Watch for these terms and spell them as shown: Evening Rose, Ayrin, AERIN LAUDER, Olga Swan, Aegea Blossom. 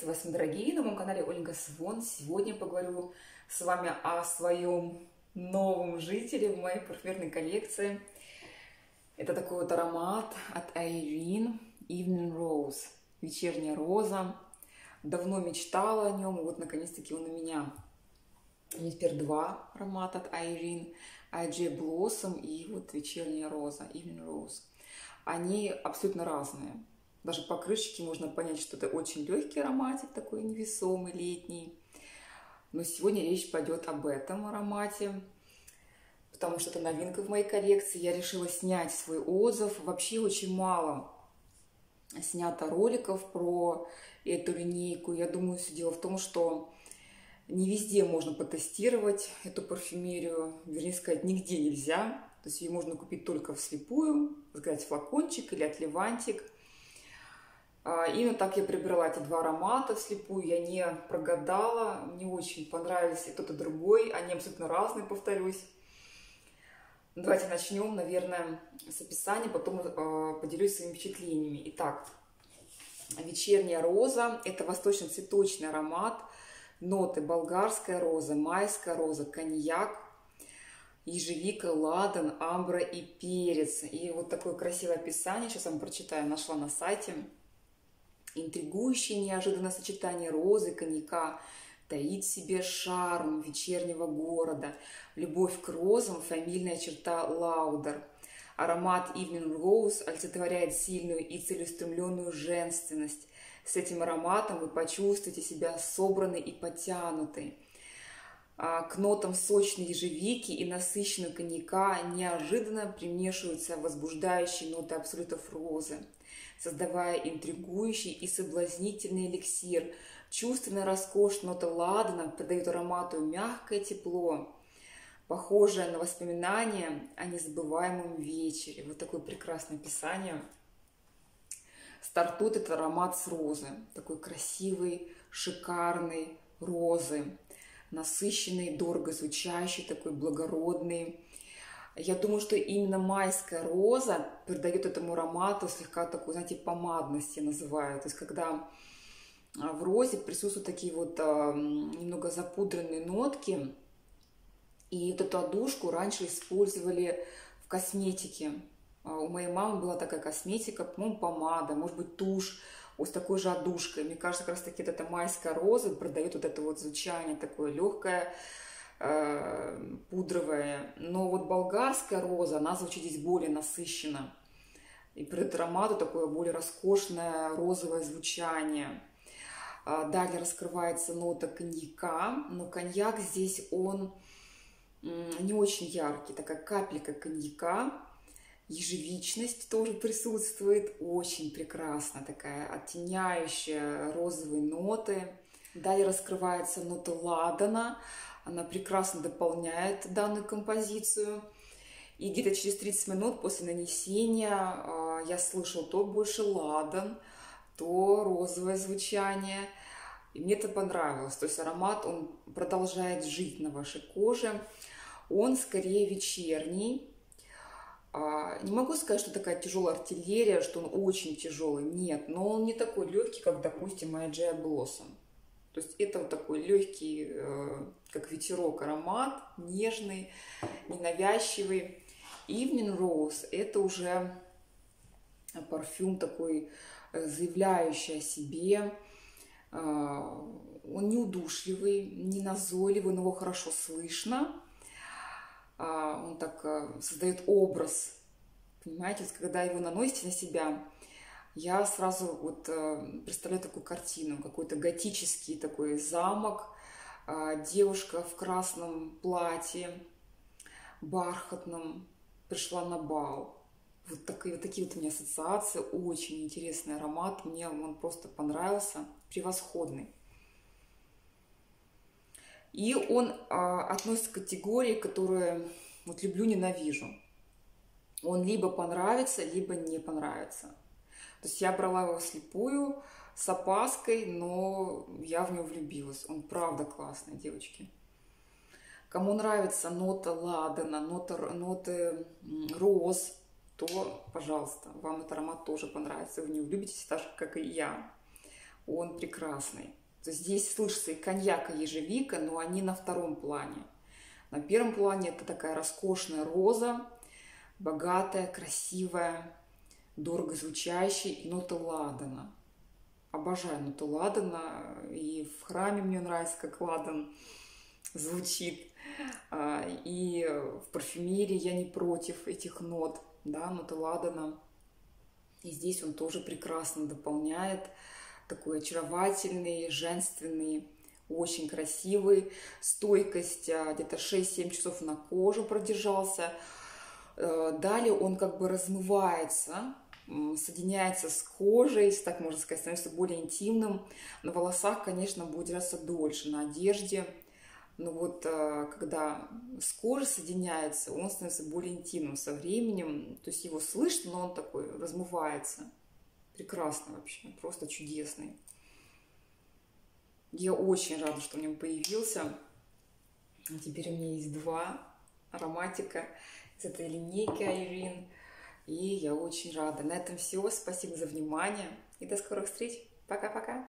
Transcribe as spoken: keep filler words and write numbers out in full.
С вами, дорогие, на моем канале Ольга Свон. Сегодня поговорю с вами о своем новом жителе в моей парфюмерной коллекции. Это такой вот аромат от Ayrin, Evening Rose, вечерняя роза. Давно мечтала о нем, и вот наконец-таки он у меня. У меня теперь два аромата от Ayrin, Aegea Blossom и вот вечерняя роза, Evening Rose. Они абсолютно разные. Даже по крышечке можно понять, что это очень легкий ароматик, такой невесомый, летний. Но сегодня речь пойдет об этом аромате, потому что это новинка в моей коллекции. Я решила снять свой отзыв. Вообще очень мало снято роликов про эту линейку. Я думаю, все дело в том, что не везде можно потестировать эту парфюмерию. Вернее сказать, нигде нельзя. То есть ее можно купить только вслепую, взять флакончик или отливантик. Именно так я прибрала эти два аромата вслепую, я не прогадала, мне очень понравились и тот, и другой, они абсолютно разные, повторюсь. Давайте начнем, наверное, с описания, потом поделюсь своими впечатлениями. Итак, вечерняя роза – это восточно-цветочный аромат, ноты болгарская роза, майская роза, коньяк, ежевика, ладан, амбра и перец. И вот такое красивое описание, сейчас вам прочитаю, нашла на сайте. Интригующее неожиданное сочетание розы, коньяка таит в себе шарм вечернего города. Любовь к розам – фамильная черта Lauder. Аромат Evening Rose олицетворяет сильную и целеустремленную женственность. С этим ароматом вы почувствуете себя собранной и потянутой. К нотам сочной ежевики и насыщенного коньяка неожиданно примешиваются возбуждающие ноты абсолютов розы, создавая интригующий и соблазнительный эликсир. Чувственная роскошь ноты ладана придает аромату мягкое тепло, похожее на воспоминания о незабываемом вечере. Вот такое прекрасное описание. Стартует этот аромат с розы. Такой красивый, шикарный розы. Насыщенный, дорого звучащий, такой благородный. Я думаю, что именно майская роза придает этому аромату слегка такую, знаете, помадность, я называю. То есть, когда в розе присутствуют такие вот а, немного запудренные нотки. И вот эту одушку раньше использовали в косметике. У моей мамы была такая косметика, по-моему, помада, может быть, тушь вот с такой же одушкой. Мне кажется, как раз таки вот эта майская роза придает вот это вот звучание такое легкое, пудровая, но вот болгарская роза, она звучит здесь более насыщенно и придает аромату такое более роскошное розовое звучание. Далее раскрывается нота коньяка, но коньяк здесь он не очень яркий, такая капелька коньяка, ежевичность тоже присутствует, очень прекрасно, такая оттеняющая розовые ноты. Далее раскрывается нота ладана. Она прекрасно дополняет данную композицию. И где-то через тридцать минут после нанесения э, я слышала то больше ладан, то розовое звучание. И мне это понравилось. То есть аромат, он продолжает жить на вашей коже. Он скорее вечерний. А, не могу сказать, что такая тяжелая артиллерия, что он очень тяжелый. Нет, но он не такой легкий, как, допустим, Aegea Blossom. То есть это вот такой легкий, как ветерок, аромат, нежный, ненавязчивый. Evening Rose – это уже парфюм такой, заявляющий о себе. Он неудушливый, не назойливый, но его хорошо слышно. Он так создает образ, понимаете, когда его наносите на себя. Я сразу вот представляю такую картину, какой-то готический такой замок, девушка в красном платье, бархатном, пришла на бал. Вот такие вот, такие вот у меня ассоциации, очень интересный аромат, мне он просто понравился, превосходный. И он а, относится к категории, которую вот люблю-ненавижу. Он либо понравится, либо не понравится. То есть я брала его вслепую, с опаской, но я в него влюбилась. Он правда классный, девочки. Кому нравится нота ладана, нота, ноты роз, то, пожалуйста, вам этот аромат тоже понравится. Вы в него влюбитесь так же, как и я. он прекрасный. То есть здесь слышится и коньяк, и ежевика, но они на втором плане. На первом плане это такая роскошная роза, богатая, красивая, дорого звучащая, и нота ладана. Обожаю ноту ладана, и в храме мне нравится, как ладан звучит. И в парфюмерии я не против этих нот, да, нота ладана. И здесь он тоже прекрасно дополняет такой очаровательный, женственный, очень красивый. Стойкость где-то шесть-семь часов на коже продержался. Далее он как бы размывается, соединяется с кожей, если так можно сказать, становится более интимным. На волосах, конечно, будет держаться дольше, на одежде. Но вот когда с кожей соединяется, он становится более интимным со временем. То есть его слышно, но он такой размывается. Прекрасно вообще, просто чудесный. Я очень рада, что он у меня появился. Теперь у меня есть два ароматика из этой линейки Ayrin. И я очень рада. На этом все. Спасибо за внимание. И до скорых встреч. Пока-пока.